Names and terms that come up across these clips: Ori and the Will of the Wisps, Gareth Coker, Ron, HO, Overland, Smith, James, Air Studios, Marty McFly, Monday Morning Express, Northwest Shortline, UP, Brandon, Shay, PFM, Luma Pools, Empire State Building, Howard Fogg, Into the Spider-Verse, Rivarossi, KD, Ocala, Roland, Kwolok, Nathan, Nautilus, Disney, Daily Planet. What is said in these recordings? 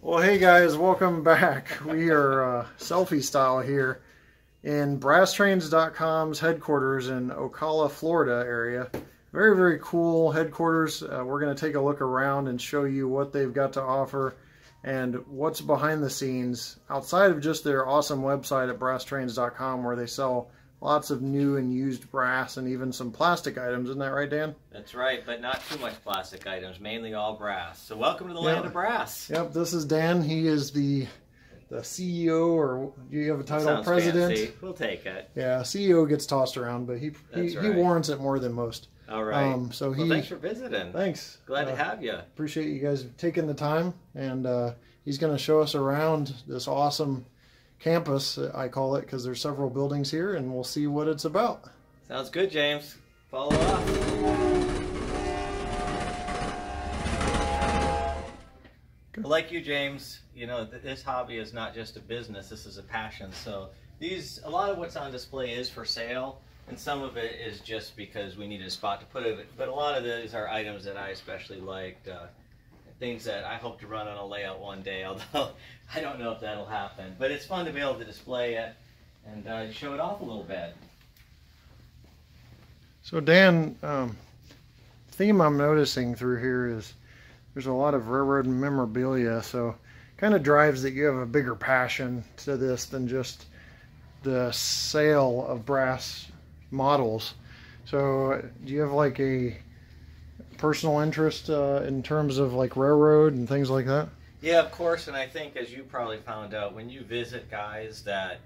Well, hey guys, welcome back. We are selfie style here in BrassTrains.com's headquarters in Ocala, Florida area. Very, very cool headquarters. We're going to take a look around and show you what they've got to offer and what's behind the scenes outside of just their awesome website at BrassTrains.com, where they sell lots of new and used brass and even some plastic items. Isn't that right, Dan? That's right, but not too much plastic items, mainly all brass. So welcome to the land of brass. Yep, this is Dan. He is the CEO, or do you have a title? Sounds president? Fancy. We'll take it. Yeah, CEO gets tossed around, but he warrants it more than most. All right. Well, thanks for visiting. Thanks. Glad to have you. Appreciate you guys taking the time, and he's going to show us around this awesome campus, I call it, because there's several buildings here, and we'll see what it's about. Sounds good, James. Follow up. Good. Well, like you, James, you know, this hobby is not just a business, this is a passion. So a lot of what's on display is for sale, and some of it is just because we needed a spot to put it, but a lot of these are items that I especially liked. Things that I hope to run on a layout one day, although I don't know if that'll happen. But it's fun to be able to display it and show it off a little bit. So Dan, theme I'm noticing through here is there's a lot of railroad memorabilia, so kind of drives that you have a bigger passion to this than just the sale of brass models. So do you have like a personal interest in terms of like railroad and things like that? Yeah, of course. And I think, as you probably found out, when you visit guys that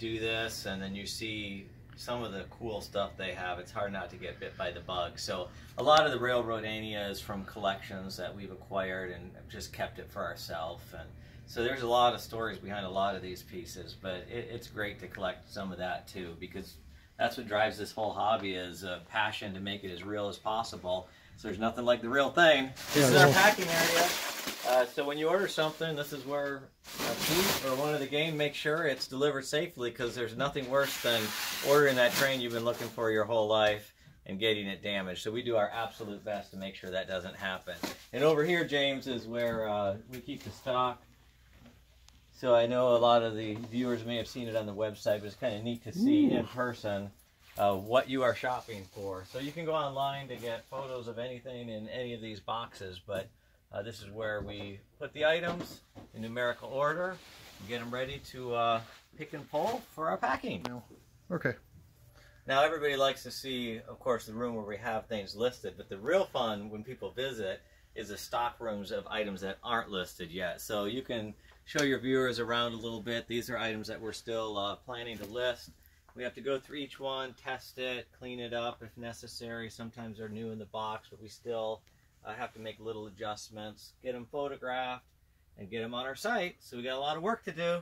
do this and then you see some of the cool stuff they have, it's hard not to get bit by the bug. So a lot of the railroad mania is from collections that we've acquired and just kept it for ourselves. And so there's a lot of stories behind a lot of these pieces, but it's great to collect some of that too, because that's what drives this whole hobby, is a passion to make it as real as possible. So there's nothing like the real thing. This is our packing area. So when you order something, this is where Pete or one of the gang makes sure it's delivered safely, because there's nothing worse than ordering that train you've been looking for your whole life and getting it damaged. So we do our absolute best to make sure that doesn't happen. And over here, James, is where we keep the stock. So I know a lot of the viewers may have seen it on the website, but it's kind of neat to see in person what you are shopping for. So you can go online to get photos of anything in any of these boxes, but this is where we put the items in numerical order and get them ready to pick and pull for our packing. Okay. Now everybody likes to see, of course, the room where we have things listed, but the real fun when people visit is the stock rooms of items that aren't listed yet. So you can show your viewers around a little bit. These are items that we're still planning to list. We have to go through each one, test it, clean it up if necessary. Sometimes they're new in the box, but we still have to make little adjustments, get them photographed, and get them on our site. So we got a lot of work to do.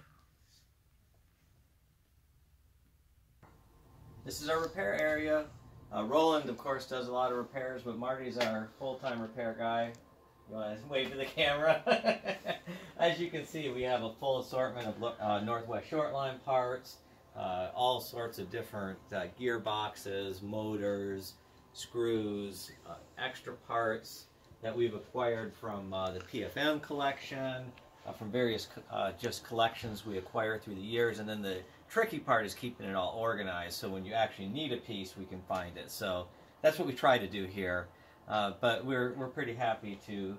This is our repair area. Roland, of course, does a lot of repairs, but Marty's our full-time repair guy. You want to wave to the camera? As you can see, we have a full assortment of Northwest Shortline parts. All sorts of different gearboxes, motors, screws, extra parts that we've acquired from the PFM collection, from various just collections we acquire through the years. And then the tricky part is keeping it all organized, so when you actually need a piece, we can find it. So that's what we try to do here. But we're pretty happy to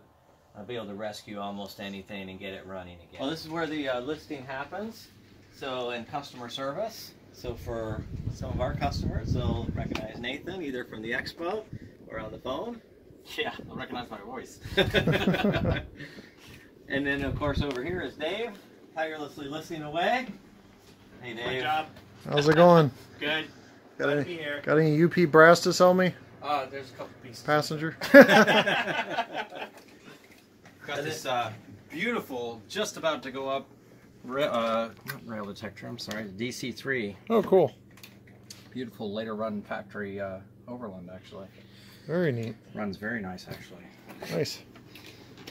be able to rescue almost anything and get it running again. Well, this is where the listing happens. So, and customer service. So for some of our customers, they'll recognize Nathan either from the expo or on the phone. Yeah, they'll recognize my voice. And then, of course, over here is Dave, tirelessly listening away. Hey, Dave. Good job. How's it going? Good. Glad to be here. Got any UP brass to sell me? There's a couple pieces. Passenger. Got this beautiful, just about to go up, not rail detector, I'm sorry, DC3. Oh, cool. Beautiful later run factory Overland, actually. Very neat. Runs very nice, actually. Nice.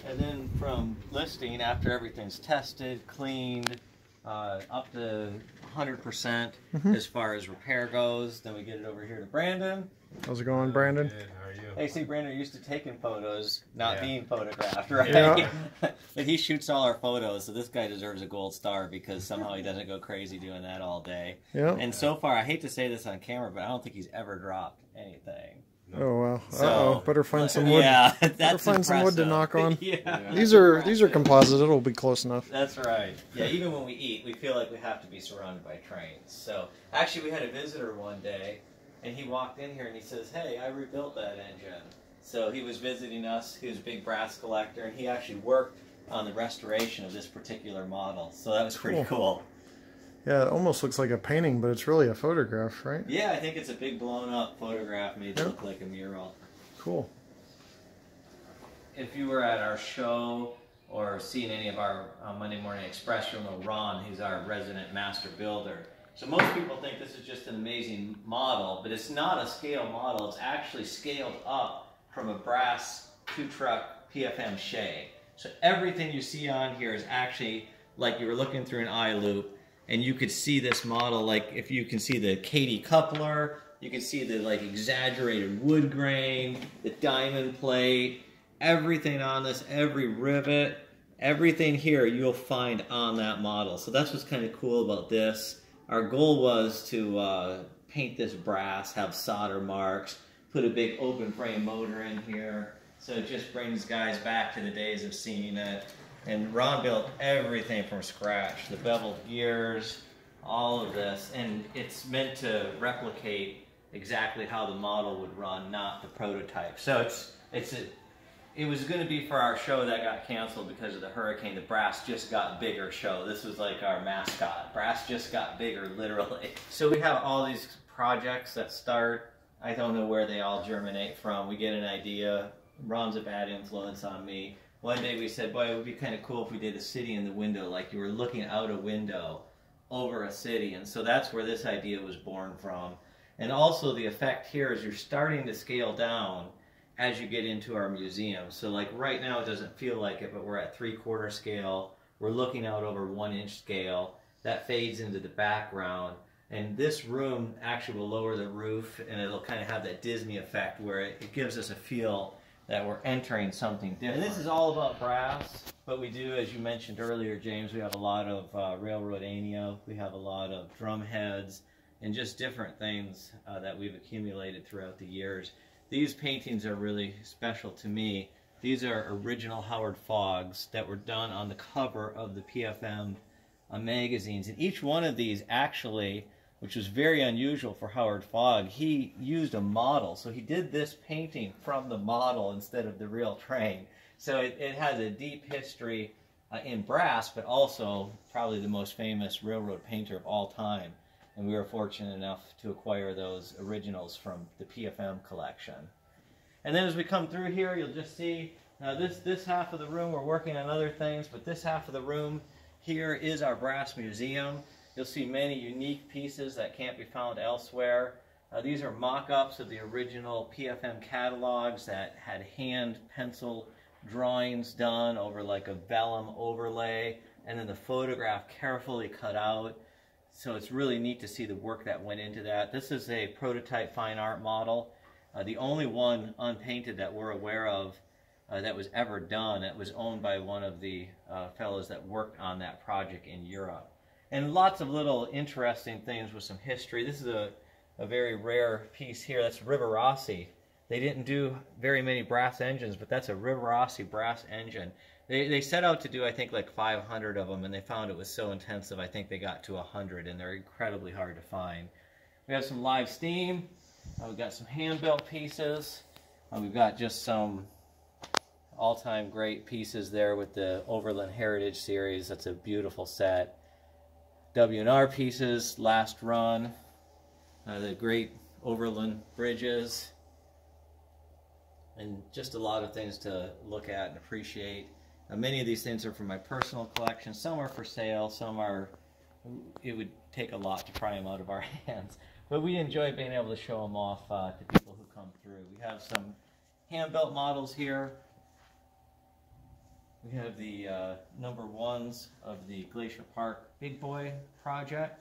And then from listing, after everything's tested, cleaned, up to 100% as far as repair goes. Then we get it over here to Brandon. How's it going, Brandon? Good. How are you? Hey, see, Brandon used to taking photos, not being photographed, right? Yeah. But he shoots all our photos, so this guy deserves a gold star because somehow he doesn't go crazy doing that all day. Yeah. And so far, I hate to say this on camera, but I don't think he's ever dropped anything. Oh wow! So, better find some wood. Yeah, that's better find impressive. Some wood to knock on. Yeah, these are composite. It'll be close enough. That's right. Yeah, even when we eat, we feel like we have to be surrounded by trains. So actually, we had a visitor one day, and he walked in here and he says, "Hey, I rebuilt that engine." So he was visiting us. He was a big brass collector, and he actually worked on the restoration of this particular model. So that was pretty cool. Yeah, it almost looks like a painting, but it's really a photograph, right? Yeah, I think it's a big blown-up photograph made to look like a mural. Cool. If you were at our show or seen any of our Monday Morning Express, you'll know Ron, who's our resident master builder. So most people think this is just an amazing model, but it's not a scale model. It's actually scaled up from a brass 2-truck PFM Shay. So everything you see on here is actually like you were looking through an eye loop. And you could see this model, like if you can see the KD coupler, you can see the like exaggerated wood grain, the diamond plate, everything on this, every rivet, everything here you'll find on that model. So that's what's kind of cool about this. Our goal was to paint this brass, have solder marks, put a big open frame motor in here. So it just brings guys back to the days of seeing it. And Ron built everything from scratch, the beveled gears, all of this, and it's meant to replicate exactly how the model would run, not the prototype. So it was going to be for our show that got canceled because of the hurricane, the Brass Just Got Bigger show. This was like our mascot, Brass Just Got Bigger, literally. So we have all these projects that start, I don't know where they all germinate from. We get an idea, Ron's a bad influence on me. One day we said, boy, it would be kind of cool if we did a city in the window, like you were looking out a window over a city. And so that's where this idea was born from. And also the effect here is you're starting to scale down as you get into our museum. So like right now it doesn't feel like it, but we're at 3/4 scale. We're looking out over 1-inch scale. That fades into the background. And this room actually will lower the roof and it'll kind of have that Disney effect where it gives us a feel that we're entering something different. And this is all about brass, but we do, as you mentioned earlier, James, we have a lot of railroad anio, we have a lot of drum heads, and just different things that we've accumulated throughout the years. These paintings are really special to me. These are original Howard Foggs that were done on the cover of the PFM magazines. And each one of these actually, which was very unusual for Howard Fogg, he used a model. So he did this painting from the model instead of the real train. So it has a deep history in brass, but also probably the most famous railroad painter of all time. And we were fortunate enough to acquire those originals from the PFM collection. And then as we come through here, you'll just see, now this half of the room, we're working on other things, but this half of the room here is our brass museum. You'll see many unique pieces that can't be found elsewhere. These are mock-ups of the original PFM catalogs that had hand pencil drawings done over like a vellum overlay, and then the photograph carefully cut out. So it's really neat to see the work that went into that. This is a prototype fine art model, the only one unpainted that we're aware of that was ever done. It was owned by one of the fellows that worked on that project in Europe. And lots of little interesting things with some history. This is a very rare piece here. That's Rivarossi. They didn't do very many brass engines, but that's a Rivarossi brass engine. They set out to do, I think, like 500 of them, and they found it was so intensive, I think they got to 100, and they're incredibly hard to find. We have some live steam. We've got some hand-built pieces. We've got just some all-time great pieces there with the Overland Heritage Series. That's a beautiful set. W&R pieces, last run, the great Overland bridges, and just a lot of things to look at and appreciate. Many of these things are from my personal collection. Some are for sale, some are, it would take a lot to pry them out of our hands. But we enjoy being able to show them off to people who come through. We have some hand-built models here. We have the number 1s of the Glacier Park Big Boy project.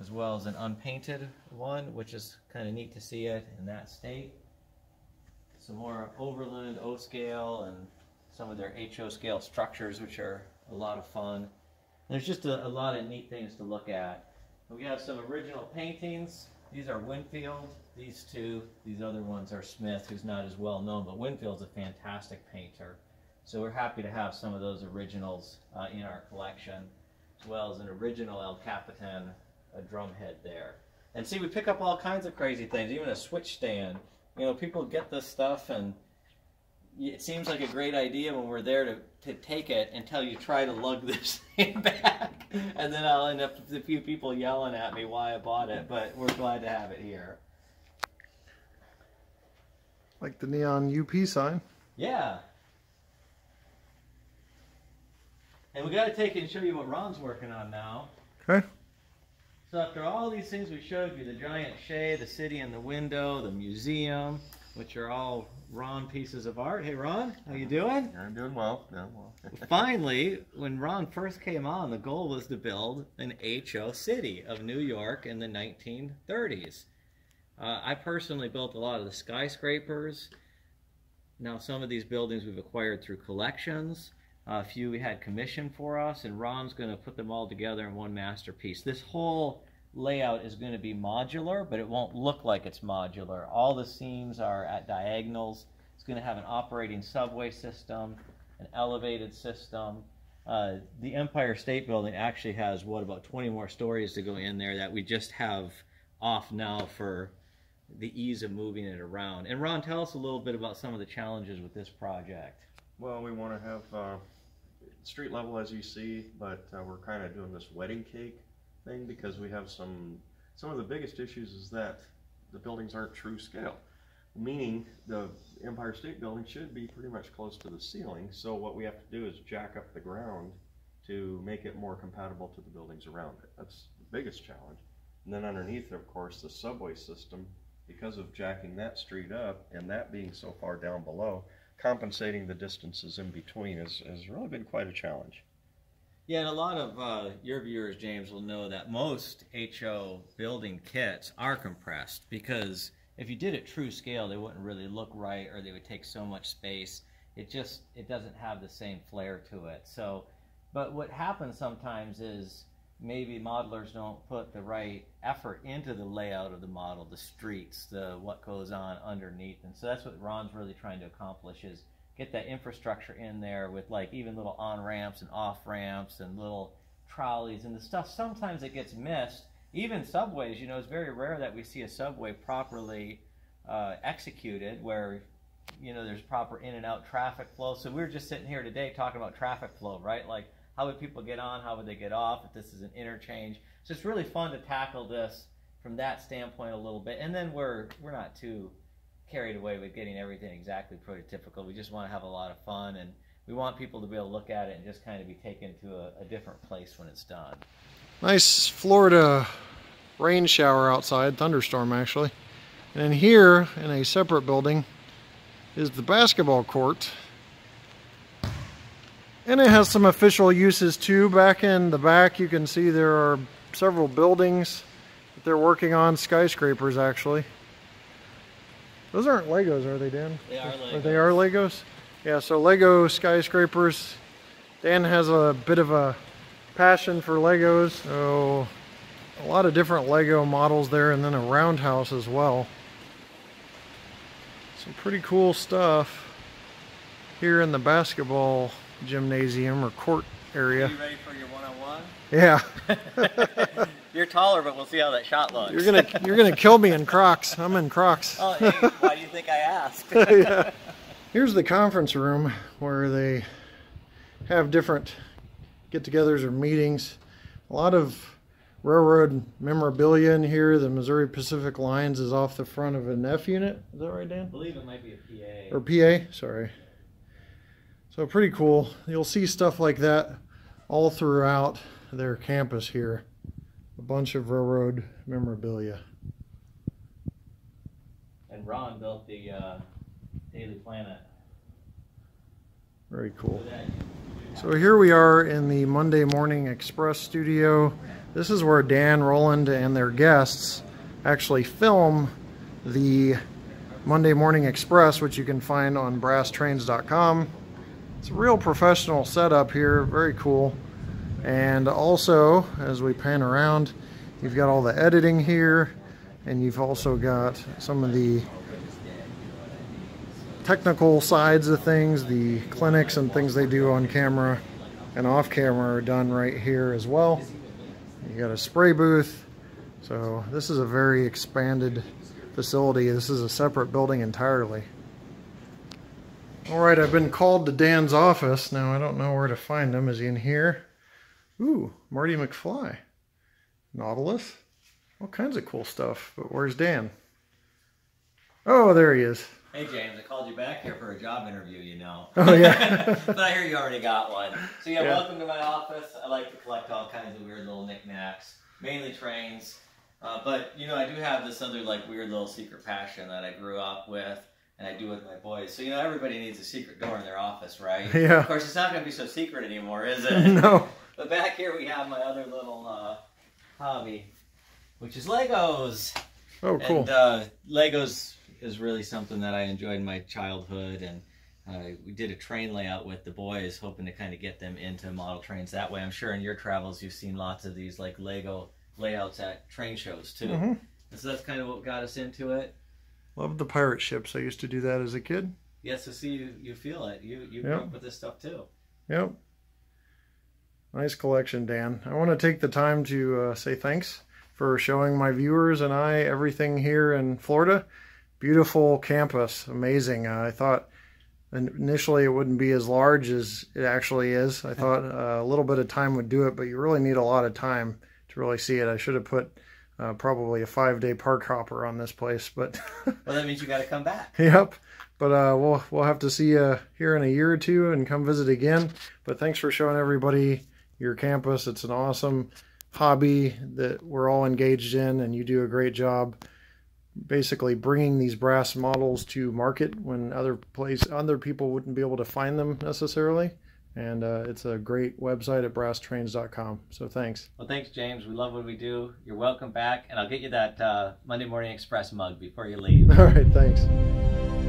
as well as an unpainted one, which is kind of neat to see it in that state. Some more Overland O scale and some of their HO scale structures, which are a lot of fun. There's just a lot of neat things to look at. We have some original paintings. These are Winfield, these two. These other ones are Smith, who's not as well known, but Winfield's a fantastic painter. So we're happy to have some of those originals in our collection, as well as an original El Capitan, a drumhead there. And see, we pick up all kinds of crazy things, even a switch stand. You know, people get this stuff and it seems like a great idea when we're there to take it until you try to lug this thing back. And then I'll end up with a few people yelling at me why I bought it, but we're glad to have it here. Like the neon UP sign. Yeah. And we got to take and show you what Ron's working on now. Okay. So after all these things we showed you, the giant Shea, the city in the window, the museum, which are all Ron pieces of art. Hey Ron, how you doing? I'm doing well, doing well. Finally, when Ron first came on, the goal was to build an HO city of New York in the 1930s. I personally built a lot of the skyscrapers. Now some of these buildings we've acquired through collections. A few we had commissioned for us, and Ron's going to put them all together in one masterpiece. This whole layout is going to be modular, but it won't look like it's modular. All the seams are at diagonals. It's going to have an operating subway system, an elevated system. The Empire State Building actually has, what, about 20 more stories to go in there that we just have off now for the ease of moving it around. And Ron, tell us a little bit about some of the challenges with this project. Well, we want to have street level as you see, but we're kind of doing this wedding cake thing because we have some of the biggest issues is that the buildings aren't true scale, meaning the Empire State Building should be pretty much close to the ceiling, so what we have to do is jack up the ground to make it more compatible to the buildings around it. That's the biggest challenge. And then underneath, of course, the subway system, because of jacking that street up and that being so far down below, compensating the distances in between has really been quite a challenge. Yeah, and a lot of your viewers, James, will know that most HO building kits are compressed because if you did it true scale, they wouldn't really look right or they would take so much space. It just, it doesn't have the same flair to it. So, but what happens sometimes is maybe modelers don't put the right effort into the layout of the model, the streets, the what goes on underneath. And so that's what Ron's really trying to accomplish, is get that infrastructure in there with like even little on-ramps and off-ramps and little trolleys and the stuff. Sometimes it gets missed. Even subways, you know, it's very rare that we see a subway properly executed where, you know, there's proper in and out traffic flow. So we were just sitting here today talking about traffic flow, right? Like, how would people get on? How would they get off? If this is an interchange. So it's really fun to tackle this from that standpoint a little bit. And then we're not too carried away with getting everything exactly prototypical. We just want to have a lot of fun, and we want people to be able to look at it and just kind of be taken to a different place when it's done. Nice Florida rain shower outside, thunderstorm actually. And in here, in a separate building, is the basketball court. And it has some official uses too. Back in the back, you can see there are several buildings that they're working on, skyscrapers actually. Those aren't Legos, are they, Dan? They are Legos. They are Legos? Yeah, so Lego skyscrapers. Dan has a bit of a passion for Legos. So a lot of different Lego models there, and then a roundhouse as well. Some pretty cool stuff here in the basketball gymnasium or court area. Are you ready for your one-on-one? Yeah. You're taller, but we'll see how that shot looks. You're gonna kill me in Crocs. I'm in Crocs. Oh, hey, why do you think I asked? Yeah. Here's the conference room where they have different get-togethers or meetings. A lot of railroad memorabilia in here. The Missouri Pacific Lines is off the front of an F unit. Is that right, Dan? I believe it might be a PA. Or PA, sorry. So pretty cool. You'll see stuff like that all throughout their campus here. A bunch of railroad memorabilia. And Ron built the Daily Planet. Very cool. So here we are in the Monday Morning Express studio. This is where Dan, Roland, and their guests actually film the Monday Morning Express, which you can find on BrassTrains.com. It's a real professional setup here, very cool. And also, as we pan around, you've got all the editing here, and you've also got some of the technical sides of things, the clinics and things they do on camera and off camera are done right here as well. You got a spray booth. So this is a very expanded facility. This is a separate building entirely. All right, I've been called to Dan's office. Now I don't know where to find him. Is he in here? Ooh, Marty McFly. Nautilus. All kinds of cool stuff. But where's Dan? Oh, there he is. Hey James, I called you back here for a job interview, you know. Oh yeah. But I hear you already got one. So yeah, welcome to my office. I like to collect all kinds of weird little knickknacks, mainly trains. But you know, I do have this other like weird little secret passion that I grew up with and I do with my boys. So you know, everybody needs a secret door in their office, right? Yeah. Of course, it's not going to be so secret anymore, is it? No. But back here we have my other little hobby, which is Legos. Oh, cool. And Legos is really something that I enjoyed in my childhood, and we did a train layout with the boys, hoping to kind of get them into model trains that way. I'm sure in your travels you've seen lots of these like Lego layouts at train shows too. Mm-hmm. And so that's kind of what got us into it. Loved the pirate ships. I used to do that as a kid. Yes, yeah, so see, you feel it. You grew up with this stuff too. Yep. Nice collection, Dan. I want to take the time to say thanks for showing my viewers and I everything here in Florida. Beautiful campus, amazing. I thought initially it wouldn't be as large as it actually is. I thought a little bit of time would do it, but you really need a lot of time to really see it. I should have put probably a 5-day park hopper on this place, but well, that means you got to come back. Yep, but we'll have to see you here in a year or two and come visit again. But thanks for showing everybody your campus. It's an awesome hobby that we're all engaged in, and you do a great job basically bringing these brass models to market when other people wouldn't be able to find them necessarily. And it's a great website at BrassTrains.com. So thanks. Well, thanks, James. We love what we do. You're welcome back. And I'll get you that Monday Morning Express mug before you leave. All right, thanks.